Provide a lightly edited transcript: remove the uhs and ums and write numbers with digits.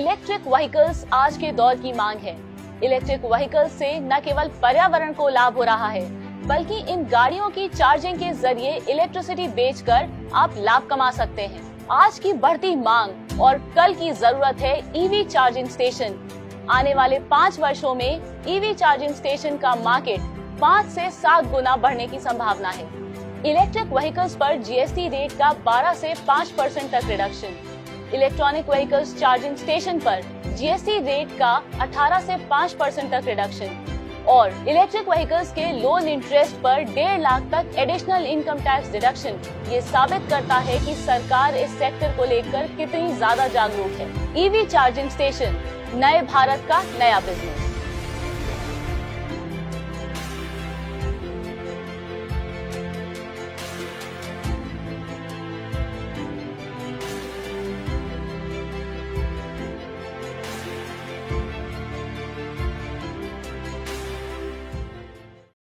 Electric vehicles आज के दौर की मांग है। इलेक्ट्रिक व्हीकल्स से न केवल पर्यावरण को लाभ हो रहा है, बल्कि इन गाड़ियों की चार्जिंग के जरिए इलेक्ट्रिसिटी बेचकर आप लाभ कमा सकते हैं। आज की बढ़ती मांग और कल की जरूरत है ईवी चार्जिंग स्टेशन। आने वाले 5 वर्षों में ईवी चार्जिंग स्टेशन का मार्केट 5 से 7 गुना बढ़ने की संभावना है। इलेक्ट्रिक व्हीकल्स पर जीएसटी रेट का 12 से 5% तक reduction. Electronic vehicles charging station पर जीएसटी रेट का 18 से 5% तक रिडक्शन और इलेक्ट्रिक व्हीकल्स के लोन इंटरेस्ट पर 1.5 लाख तक एडिशनल इनकम टैक्स डिडक्शन। ये साबित करता है कि सरकार इस सेक्टर को लेकर कितनी ज्यादा जागरूक है। ईवी चार्जिंग स्टेशन नए भारत का नया बिजनेस।